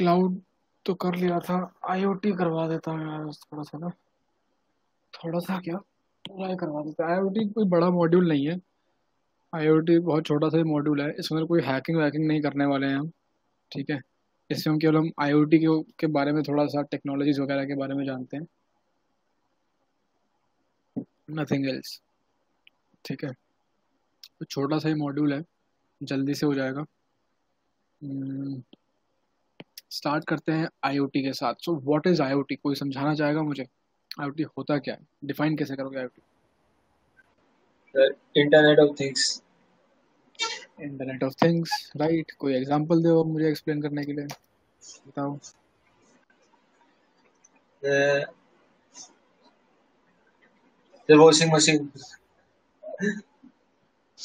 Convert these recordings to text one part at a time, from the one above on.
Cloud तो कर लिया था, आईओटी करवा देता हूँ यार थोड़ा सा ना, थोड़ा सा क्या ट्राई करवा देता है। आईओटी कोई बड़ा मॉड्यूल नहीं है, आईओटी बहुत छोटा सा मॉड्यूल है, इसमें कोई हैकिंग वैकिंग नहीं करने वाले हैं हम, ठीक है। इससे हम केवल हम आईओटी के बारे में थोड़ा सा टेक्नोलॉजीज वगैरह के बारे में जानते हैं, नथिंग एल्स, ठीक है। तो छोटा सा ही मॉड्यूल है, जल्दी से हो जाएगा। स्टार्ट करते हैं आईओटी के साथ। So what is IoT? कोई समझाना चाहेगा मुझे आईओटी होता क्या है? डिफाइन कैसे करोगे IoT? Sir internet of things. Internet of things, right. कोई एग्जांपल दो मुझे एक्सप्लेन करने के लिए, बताओ। Sir washing machine.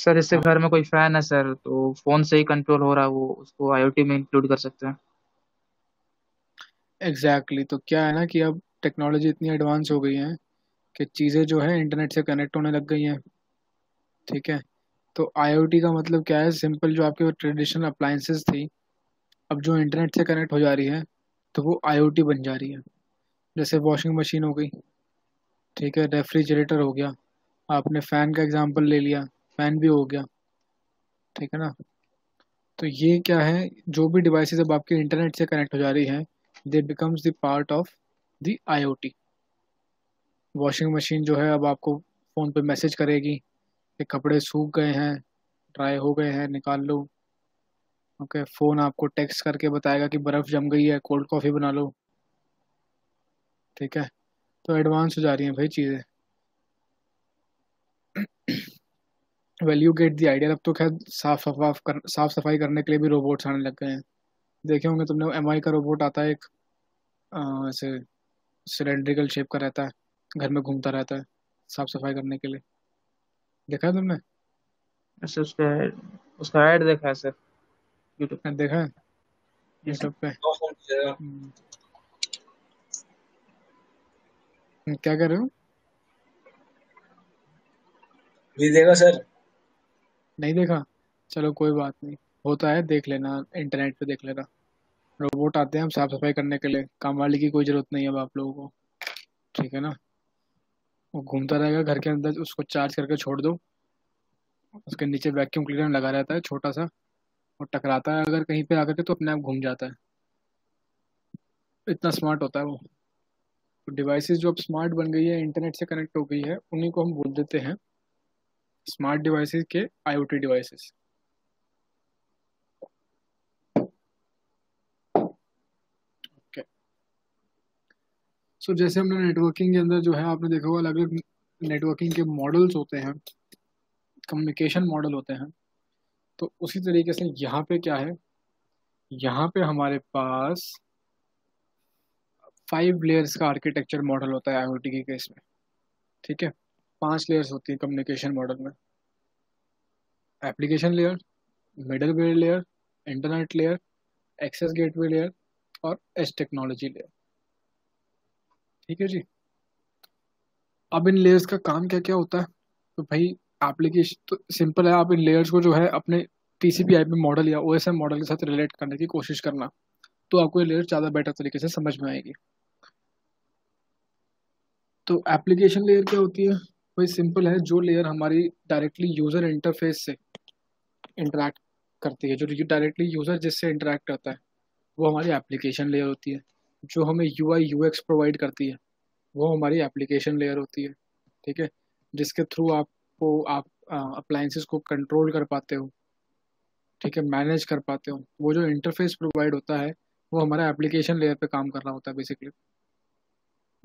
सर इससे घर में कोई फैन है सर, तो फोन से ही कंट्रोल हो रहा है वो, उसको आईओटी में इंक्लूड कर सकते हैं। एग्जैक्टली तो क्या है ना कि अब टेक्नोलॉजी इतनी एडवांस हो गई है कि चीज़ें जो है इंटरनेट से कनेक्ट होने लग गई हैं, ठीक है। तो आईओटी का मतलब क्या है? सिंपल जो आपके ट्रेडिशनल अप्लायंसेस थी, अब जो इंटरनेट से कनेक्ट हो जा रही है तो वो आईओटी बन जा रही है। जैसे वॉशिंग मशीन हो गई, ठीक है, रेफ्रिजरेटर हो गया, आपने फ़ैन का एग्जाम्पल ले लिया, फ़ैन भी हो गया, ठीक है ना। तो ये क्या है, जो भी डिवाइसेस अब आपके इंटरनेट से कनेक्ट हो जा रही हैं, they becomes the part of the IoT. Washing machine जो है अब आपको फ़ोन पे मैसेज करेगी कि कपड़े सूख गए हैं, ड्राई हो गए हैं, निकाल लो। ओके, फ़ोन आपको टेक्स्ट करके बताएगा कि बर्फ़ जम गई है, कोल्ड कॉफ़ी बना लो, ठीक है। तो एडवांस हो जा रही हैं भाई चीज़ें। Well you get the idea. अब तो खैर साफ सफाई करने के लिए भी रोबोट्स आने लग गए हैं। देखे होंगे तुमने, एमआई का रोबोट आता है, एक ऐसे सिलेंड्रिकल शेप का रहता है, घर में घूमता रहता है साफ सफाई करने के लिए, देखा है तुमने? अच्छा, उसका ऐड देखा है सर, यूट्यूब पे देखा है, यूट्यूब पे। क्या कर रहे हो? नहीं देखा सर? नहीं देखा, चलो कोई बात नहीं, होता है, देख लेना, इंटरनेट पे देख लेना। रोबोट आते हैं हम साफ सफाई करने के लिए, काम वाली की कोई ज़रूरत नहीं है अब आप लोगों को, ठीक है ना। वो घूमता रहेगा घर के अंदर, उसको चार्ज करके छोड़ दो, उसके नीचे वैक्यूम क्लीनर लगा रहता है छोटा सा, और टकराता है अगर कहीं पे आकर के तो अपने आप घूम जाता है, इतना स्मार्ट होता है वो। तो डिवाइसेस जो अब स्मार्ट बन गई है, इंटरनेट से कनेक्ट हो गई है, उन्हीं को हम बोल देते हैं स्मार्ट डिवाइसेस के आईओटी डिवाइसेस। ओके, सो जैसे हमने नेटवर्किंग के अंदर जो है, आपने देखा होगा अलग अलग नेटवर्किंग के मॉडल्स होते हैं, कम्युनिकेशन मॉडल होते हैं। तो उसी तरीके से यहाँ पे क्या है, यहाँ पे हमारे पास 5 लेयर्स का आर्किटेक्चर मॉडल होता है आईओटी के केस में, ठीक है। 5 लेयर्स होती है कम्युनिकेशन मॉडल में, application layer, middleware layer, internet layer, access gateway layer और एज टेक्नोलॉजी लेयर, ठीक है जी। अब इन लेयर्स का काम क्या क्या होता है? तो भाई एप्लीकेशन तो सिंपल है, आप इन लेयर्स को जो है अपने TCP/IP मॉडल या OSI मॉडल के साथ रिलेट करने की कोशिश करना, तो आपको ये लेयर ज़्यादा बेटर तरीके से समझ में आएगी। तो एप्लीकेशन लेयर क्या होती है? वही सिंपल है, जो लेयर हमारी डायरेक्टली यूज़र इंटरफेस से इंटरेक्ट करती है, जो डायरेक्टली यूज़र जिससे इंटरेक्ट करता है, वो हमारी एप्लीकेशन लेयर होती है। जो हमें UI UX प्रोवाइड करती है, वो हमारी एप्लीकेशन लेयर होती है, ठीक है, जिसके थ्रू आप अप्लाइंसेस को कंट्रोल कर पाते हो, ठीक है, मैनेज कर पाते हो। वो जो इंटरफेस प्रोवाइड होता है वो हमारा एप्लीकेशन लेयर पर काम कर रहा होता है basically.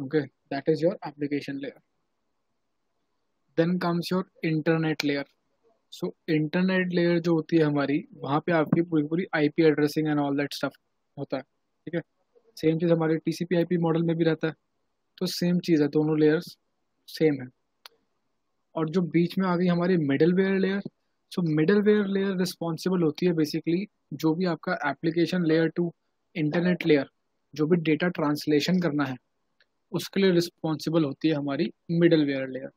Okay, that is your application layer. Then comes your internet layer. So internet layer जो होती है हमारी, वहाँ पे आपकी पूरी पूरी IP addressing and all that stuff होता है, ठीक है। सेम चीज़ हमारे TCP/IP मॉडल में भी रहता है, तो सेम चीज़ है, दोनों लेयर्स सेम है। और जो बीच में आ गई हमारी middleware layer, so middleware layer responsible होती है बेसिकली जो भी आपका application layer to internet layer जो भी डेटा ट्रांसलेशन करना है उसके लिए रिस्पॉन्सिबल होती है हमारी मिडलवेयर लेयर,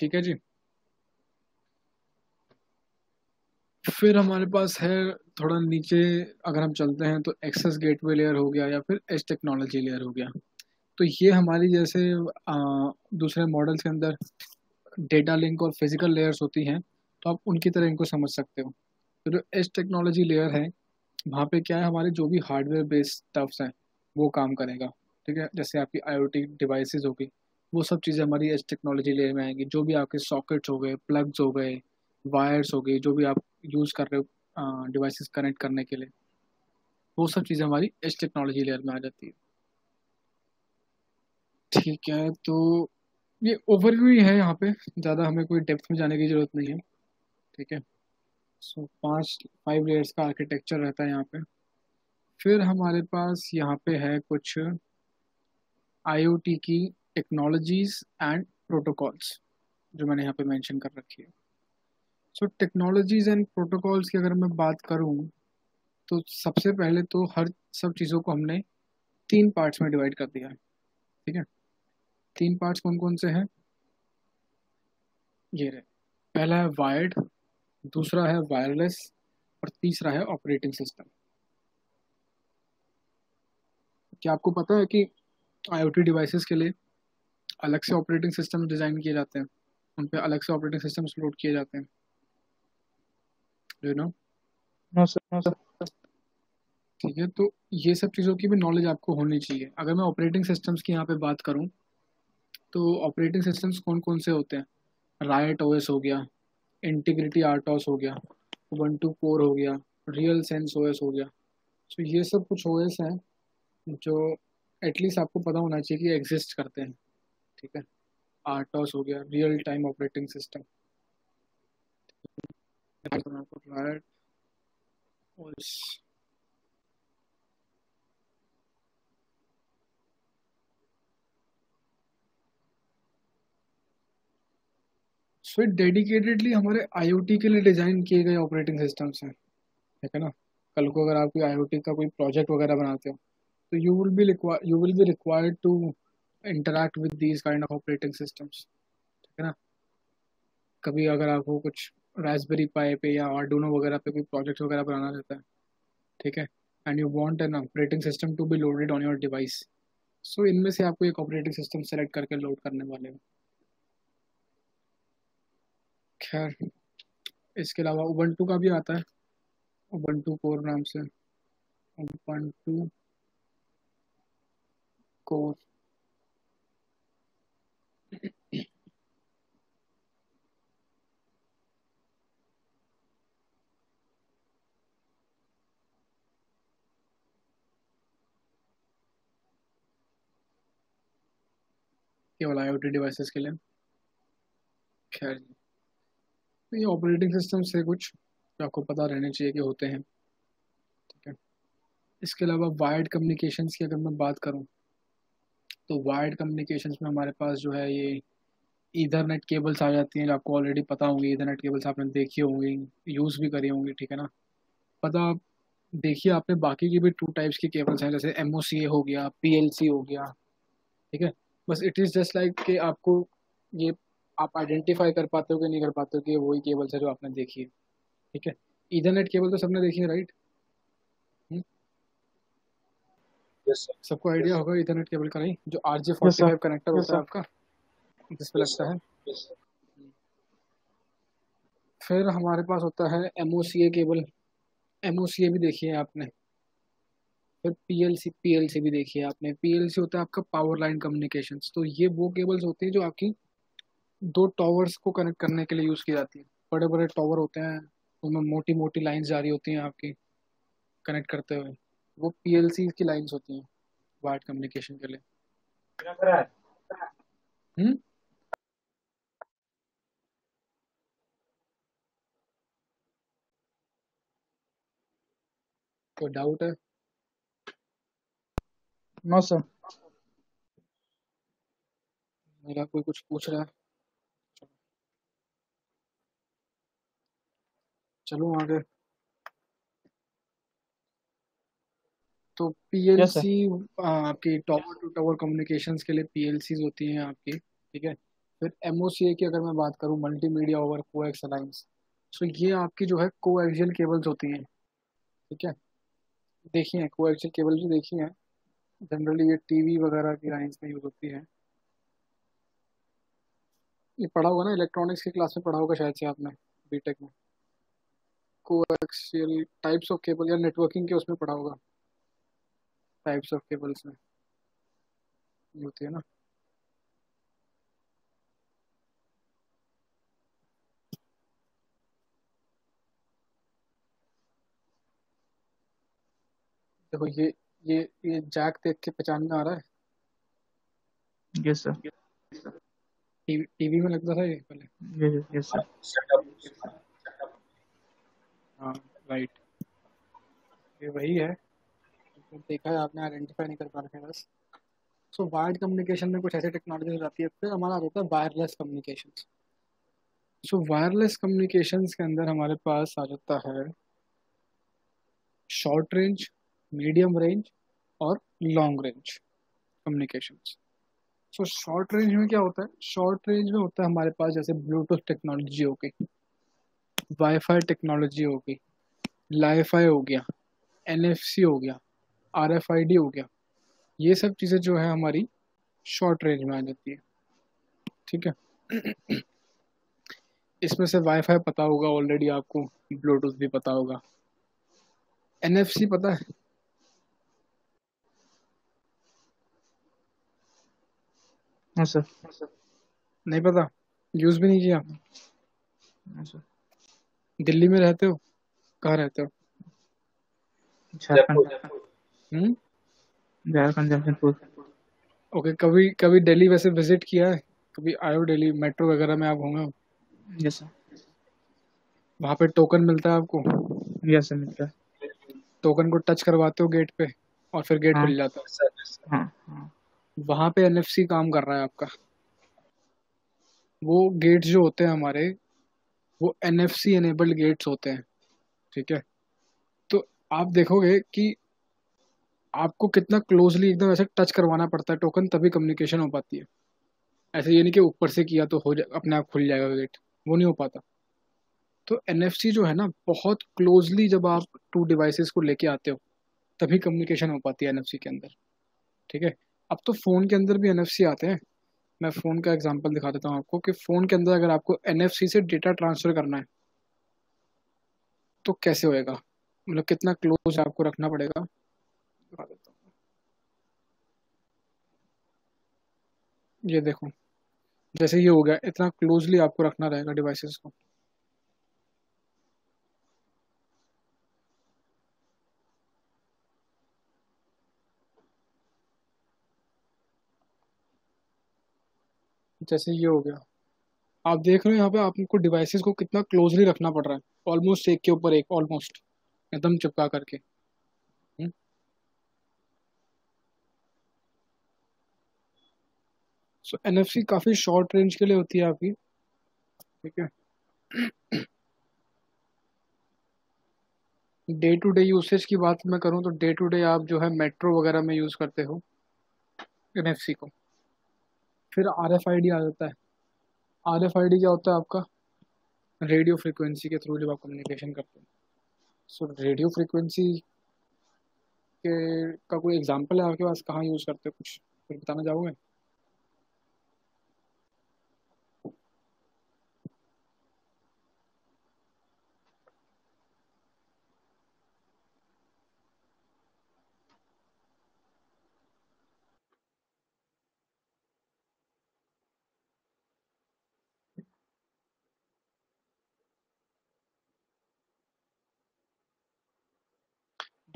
ठीक है जी। फिर हमारे पास है थोड़ा नीचे अगर हम चलते हैं तो एक्सेस गेटवे लेयर हो गया या फिर एज टेक्नोलॉजी लेयर हो गया। तो ये हमारी जैसे दूसरे मॉडल्स के अंदर डेटा लिंक और फिजिकल लेयर्स होती हैं, तो आप उनकी तरह इनको समझ सकते हो। तो जो एज टेक्नोलॉजी लेयर है वहाँ पे क्या है, हमारे जो भी हार्डवेयर बेस्ड स्टफ्स हैं वो काम करेगा, ठीक है। जैसे आपकी IoT डिवाइसेस होगी वो सब चीज़ें हमारी एज टेक्नोलॉजी लेयर में आएंगी। जो भी आपके सॉकेट्स हो गए, प्लग्स हो गए, वायर्स हो गए, जो भी आप यूज़ कर रहे हो डिवाइसेस कनेक्ट करने के लिए, वो सब चीज़ें हमारी एज टेक्नोलॉजी लेयर में आ जाती है, ठीक है। तो ये ओवरव्यू है, यहाँ पे ज़्यादा हमें कोई डेप्थ में जाने की ज़रूरत नहीं है, ठीक है। सो 5 लेयर्स का आर्किटेक्चर रहता है यहाँ पे। फिर हमारे पास यहाँ पे है कुछ IoT की टेक्नोलॉजीज़ एंड प्रोटोकॉल्स जो मैंने यहाँ पे मेंशन कर रखी है। सो टेक्नोलॉजीज़ एंड प्रोटोकॉल्स की अगर मैं बात करूँ तो सबसे पहले तो हर सब चीज़ों को हमने 3 पार्ट्स में डिवाइड कर दिया है, ठीक है। 3 पार्ट्स कौन कौन से हैं, ये रहे। पहला है वायर्ड, दूसरा है वायरलेस और तीसरा है ऑपरेटिंग सिस्टम। क्या आपको पता है कि IoT डिवाइसेस के लिए अलग से ऑपरेटिंग सिस्टम डिज़ाइन किए जाते हैं, उन पे अलग से ऑपरेटिंग सिस्टम लोड किए जाते हैं, यू नो? नो सर, ठीक है। तो ये सब चीज़ों की भी नॉलेज आपको होनी चाहिए। अगर मैं ऑपरेटिंग सिस्टम्स की यहाँ पे बात करूँ तो ऑपरेटिंग सिस्टम्स कौन कौन से होते हैं, राइट OS हो गया, इंटीग्रिटी आर्टॉस हो गया, उबंटू कोर हो गया, रियल सेंस OS हो गया। सो ये सब कुछ OS हैं जो एटलीस्ट आपको पता होना चाहिए कि एग्जिस्ट करते हैं, ठीक है। आर्टॉस हो गया, रियल टाइम ऑपरेटिंग सिस्टम, फिर डेडिकेटेडली हमारे IoT के लिए डिज़ाइन किए गए ऑपरेटिंग सिस्टम्स हैं, ठीक है ना। कल को अगर आप कोई IoT का कोई प्रोजेक्ट वगैरह बनाते हो तो you will be required to interact with these kind of operating systems, ठीक है ना। कभी अगर आपको कुछ रास्पबेरी पाई पे या आर्डुइनो वगैरह पे कोई प्रोजेक्ट वगैरह बनाना रहता है, ठीक है, and you want an operating system to be loaded on your device, so इनमें से आपको एक ऑपरेटिंग सिस्टम सेलेक्ट करके लोड करने वाले हो। खैर, इसके अलावा उबंटू का भी आता है, उबंटू कोर नाम से, उबंटू कोर। केवल IoT डिवाइसेस के लिए। खैर, तो ये ऑपरेटिंग सिस्टम से कुछ आपको पता रहने चाहिए कि होते हैं, ठीक है। इसके अलावा वायर्ड कम्युनिकेशंस की अगर मैं बात करूं तो वायर्ड कम्युनिकेशंस में हमारे पास जो है ये ईथरनेट केबल्स आ जाती हैं, जो आपको ऑलरेडी पता होंगी। ईथरनेट केबल्स आपने देखी होंगी, यूज़ भी करी होंगी, ठीक है ना, पता आप देखिए आपने। बाकी की भी 2 टाइप्स की केबल्स हैं, जैसे MoCA हो गया, PLC हो गया, ठीक है। बस इट इज़ जस्ट लाइक कि आपको ये आप आइडेंटिफाई कर पाते हो कि नहीं कर पाते हो कि वही केबल्स है जो आपने देखी है, ठीक है। ईथरनेट केबल तो सबने देखी है, राइट? यस, सबको आइडिया होगा ईथरनेट केबल का, नहीं? जो RJ45 कनेक्टर होता है आपका, जिस पे लगता है। फिर हमारे पास होता है MoCA केबल, MoCA भी देखी है आपने। फिर PLC भी देखी है आपने। PLC होता है आपका पावर लाइन कम्युनिकेशन। तो ये वो केबल्स होती है जो आपकी 2 टावर्स को कनेक्ट करने के लिए यूज़ की जाती है। बड़े बड़े टावर होते हैं, उनमें मोटी मोटी लाइंस जा रही होती हैं आपकी कनेक्ट करते हुए, वो PLC की लाइंस होती हैं वायर्ड कम्युनिकेशन के लिए। कोई डाउट है? नो सर, मेरा कोई कुछ पूछ रहा है? चलो आगे। तो PLC आपकी टावर टू टावर कम्युनिकेशंस के लिए PLCs होती हैं आपकी, ठीक है। फिर MoCA की अगर मैं बात करूँ, multimedia over coax alliance, so ये आपकी जो है कोएक्सियल केबल्स होती हैं, ठीक है। देखिए हैं कोएक्सियल केबल जो देखी हैं, जनरली ये टीवी वगैरह की लाइन्स में यूज़ होती है। ये पढ़ा होगा ना, इलेक्ट्रॉनिक्स की क्लास में पढ़ा होगा शायद से आपने बीटेक में, कोएक्सियल टाइप्स ऑफ केबल या नेटवर्किंग के उसमें पढ़ा होगा, टाइप्स ऑफ केबल्स में होती है ना। देखो ये जैक देख के पहचान में आ रहा है। यस सर, टीवी में लगता था ये पहले। यस सर, हाँ राइट, ये वही है। देखा है आपने, आइडेंटिफाई नहीं कर पा रहे बस। सो वायर्ड कम्युनिकेशन में कुछ ऐसे टेक्नोलॉजीज आती है। फिर हमारा होता है wireless communication. So wireless communication के अंदर हमारे पास आ जाता है शॉर्ट रेंज, मीडियम रेंज और long range communication. So short range में क्या होता है? शॉर्ट रेंज में होता है हमारे पास जैसे ब्लूटूथ टेक्नोलॉजी हो गई, वाईफाई टेक्नोलॉजी हो गई, लाईफाई हो गया, एनएफसी हो गया, आरएफआईडी हो गया। ये सब चीज़ें जो है हमारी शॉर्ट रेंज में आ जाती है, ठीक है। इसमें से वाईफाई पता होगा ऑलरेडी आपको, ब्लूटूथ भी पता होगा, एनएफसी पता है। सर नहीं पता, यूज़ भी नहीं किया। दिल्ली में रहते हो? कहाँ रहते हो? ओके, कभी दिल्ली वैसे विजिट किया है? कभी आयो दिल्ली मेट्रो वगैरह में आप होंगे। Yes sir. वहाँ पे टोकन मिलता है आपको? यस सर मिलता है। टोकन को टच करवाते हो गेट पे और फिर गेट खुल जाता है। हाँ। वहाँ पे एनएफसी काम कर रहा है आपका। वो गेट्स जो होते हैं हमारे, वो एनएफसी एनेबल्ड गेट्स होते हैं, ठीक है। तो आप देखोगे कि आपको कितना क्लोजली एकदम ऐसे टच करवाना पड़ता है टोकन, तभी कम्युनिकेशन हो पाती है। ऐसे ये नहीं कि ऊपर से किया तो हो जाए, अपने आप खुल जाएगा गेट, वो नहीं हो पाता। तो एनएफसी जो है ना, बहुत क्लोजली जब आप टू डिवाइसेस को लेके आते हो तभी कम्युनिकेशन हो पाती है एनएफसी के अंदर, ठीक है। अब तो फ़ोन के अंदर भी एनएफसी आते हैं। मैं फ़ोन का एग्जाम्पल दिखा देता हूँ आपको कि फ़ोन के अंदर अगर आपको एनएफसी से डेटा ट्रांसफ़र करना है तो कैसे होएगा, मतलब कितना क्लोज आपको रखना पड़ेगा, दिखा देता हूँ। ये देखो, जैसे ये हो गया, इतना क्लोजली आपको रखना रहेगा डिवाइसेस को, जैसे ये हो गया। आप देख रहे हो यहाँ पे आपको डिवाइसेस को कितना क्लोजली रखना पड़ रहा है, ऑलमोस्ट एक के ऊपर एक, ऑलमोस्ट एकदम चिपका करके। सो एनएफसी काफ़ी शॉर्ट रेंज के लिए होती है आपकी, ठीक है। डे टू डे यूसेज की बात मैं करूँ तो डे टू डे आप जो है मेट्रो वगैरह में यूज़ करते हो एनएफसी को। फिर आरएफआईडी आ जाता है। आरएफआईडी क्या होता है आपका? रेडियो फ्रिक्वेंसी के थ्रू जब आप कम्युनिकेशन करते हैं। सो रेडियो फ्रिक्वेंसी के का कोई एग्जांपल है आपके पास? कहाँ यूज़ करते हो, कुछ फिर बताना चाहोगे?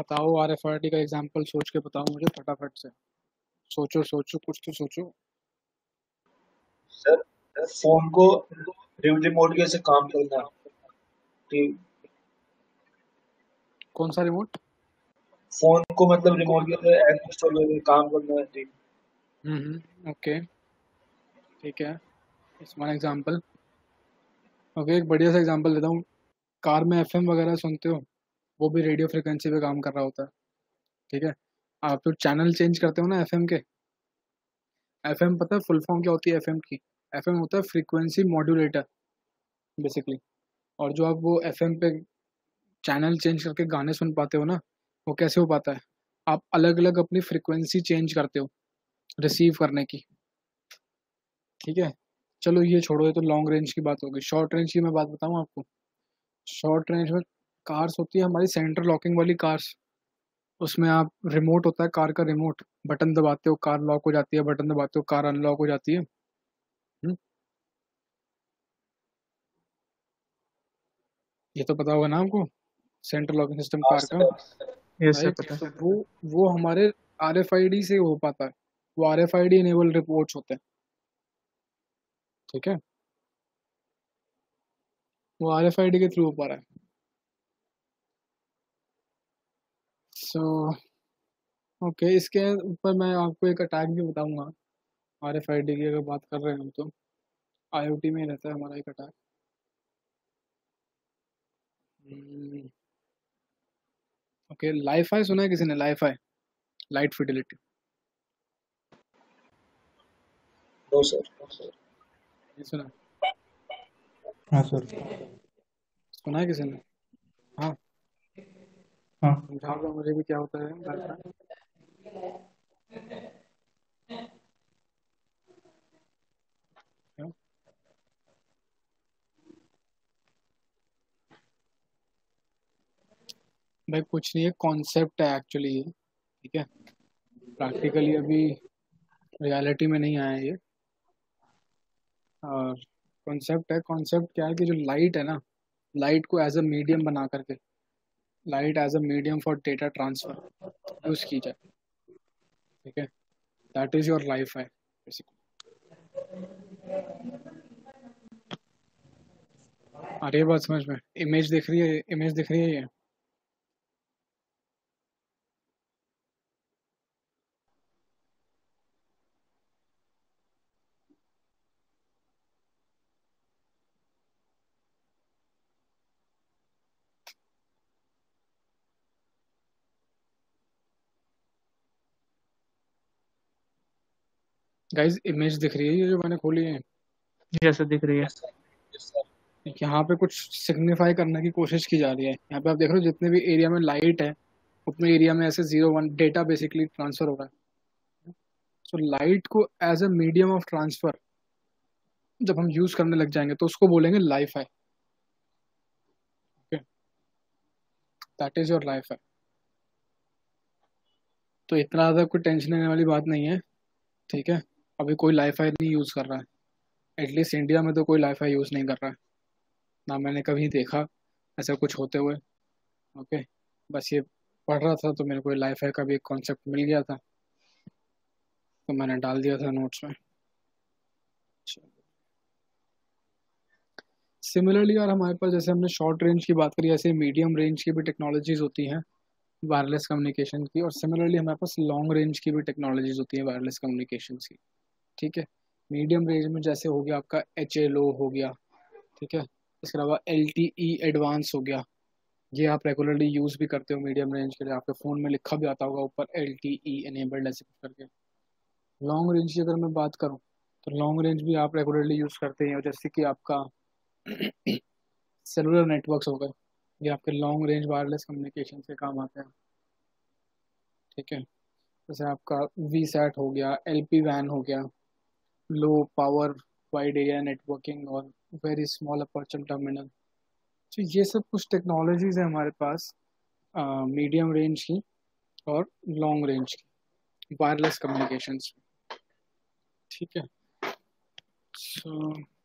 बताओ आरएफआईडी का एग्जांपल, सोच के बताओ मुझे फटाफट से। सोचो कुछ तो सोचो। सर फोन को रिमोट कैसे काम करना है? कौन सा रिमोट? फोन को मतलब रिमोट कैसे एक्सेस काम करना है। ओके ठीक है, इट्स वन एग्जांपल। ओके एक बढ़िया सा एग्जांपल देता हूँ। कार में एफएम वगैरह सुनते हो, वो भी रेडियो फ्रिक्वेंसी पे काम कर रहा होता है, ठीक है। आप तो चैनल चेंज करते हो ना एफएम के। एफएम पता है फुल फॉर्म क्या होती है एफएम की? एफएम होता है फ्रीक्वेंसी मॉड्यूलेटर बेसिकली। और जो आप वो एफएम पे चैनल चेंज करके गाने सुन पाते हो ना, वो कैसे हो पाता है? आप अलग अलग अपनी फ्रिक्वेंसी चेंज करते हो रिसीव करने की, ठीक है। चलो ये छोड़ो, ये तो लॉन्ग रेंज की बात होगी। शॉर्ट रेंज की मैं बात बताऊँ आपको, शॉर्ट रेंज में कार्स होती है हमारी सेंटर लॉकिंग वाली कार्स, उसमें आप रिमोट होता है कार का, रिमोट बटन दबाते हो कार लॉक हो जाती है, बटन दबाते हो कार अनलॉक हो जाती है। ये तो पता होगा ना आपको, सेंट्रल लॉकिंग सिस्टम कार का। यस सर पता है। वो हमारे RFID से हो पाता है, वो RFID इनेबल रिपोर्ट्स होते हैं, ठीक है। वो RFID के थ्रू हो पा रहा है। ओके, इसके ऊपर मैं आपको एक अटैक भी बताऊंगा RFID की अगर बात कर रहे हैं हम, तो IoT में रहता है हमारा एक अटैक। ओके, Li-Fi सुना है किसी ने? Li-Fi, light fidelity. No sir, ये सुना? हाँ सर, सुना है किसी ने? हाँ हाँ, समझा दो मुझे भी क्या होता है Li-Fi। भाई कुछ नहीं है, कॉन्सेप्ट है एक्चुअली ये, ठीक है। प्रैक्टिकली अभी रियलिटी में नहीं आया ये, और कॉन्सेप्ट है। कॉन्सेप्ट क्या है कि जो लाइट है ना, लाइट को एज अ मीडियम बना करके, light as a medium for data transfer use की जाए, ठीक है। दैट इज योर Li-Fi बेसिकली। अरे बात समझ में, इमेज दिख रही है? इमेज दिख रही है ये? गाइज इमेज दिख रही है ये जो मैंने खोली है? जैसे दिख रही है यहाँ पे कुछ सिग्निफाई करने की कोशिश की जा रही है। यहाँ पे आप देख रहे हो जितने भी एरिया में लाइट है उतने एरिया में ऐसे 0-1 डेटा बेसिकली ट्रांसफर हो रहा है। सो लाइट को as a medium of transfer जब हम यूज करने लग जाएंगे तो उसको बोलेंगे Li-Fi, okay. That is your Li-Fi। तो इतना ज़्यादा कोई टेंशन लेने वाली बात नहीं है, ठीक है। अभी कोई Li-Fi नहीं यूज़ कर रहा है, एटलीस्ट इंडिया में तो कोई Li-Fi यूज़ नहीं कर रहा है ना, मैंने कभी देखा ऐसा कुछ होते हुए, ओके। बस ये पढ़ रहा था तो मेरे को Li-Fi का भी एक कॉन्सेप्ट मिल गया था तो मैंने डाल दिया था नोट्स में। सिमिलरली यार हमारे पास, जैसे हमने शॉर्ट रेंज की बात करी, ऐसे मीडियम रेंज की भी टेक्नोलॉजीज़ होती हैं वायरलेस कम्युनिकेशन की, और सिमिलरली हमारे पास लॉन्ग रेंज की भी टेक्नोलॉजीज होती है वायरलेस कम्युनिकेशन की, ठीक है। मीडियम रेंज में जैसे हो गया आपका HLO हो गया, ठीक है। इसके अलावा LTE एडवांस हो गया, ये आप रेगुलरली यूज़ भी करते हो मीडियम रेंज के लिए, आपके फ़ोन में लिखा भी आता होगा ऊपर LTE एनेबल्ड ऐसे करके। लॉन्ग रेंज की अगर मैं बात करूँ तो लॉन्ग रेंज भी आप रेगुलरली यूज़ करते हैं, जैसे कि आपका सेलुलर नेटवर्क्स हो गए, ये आपके लॉन्ग रेंज वायरलेस कम्युनिकेशन के काम आते हैं, ठीक है। जैसे आपका VSAT हो गया, LPWAN हो गया, low power wide area networking और वेरी स्मॉल अपर्चर टर्मिनल। तो ये सब कुछ टेक्नोलॉजीज हैं हमारे पास मीडियम रेंज की और लॉन्ग रेंज की वायरलेस कम्युनिकेशंस, ठीक है। सो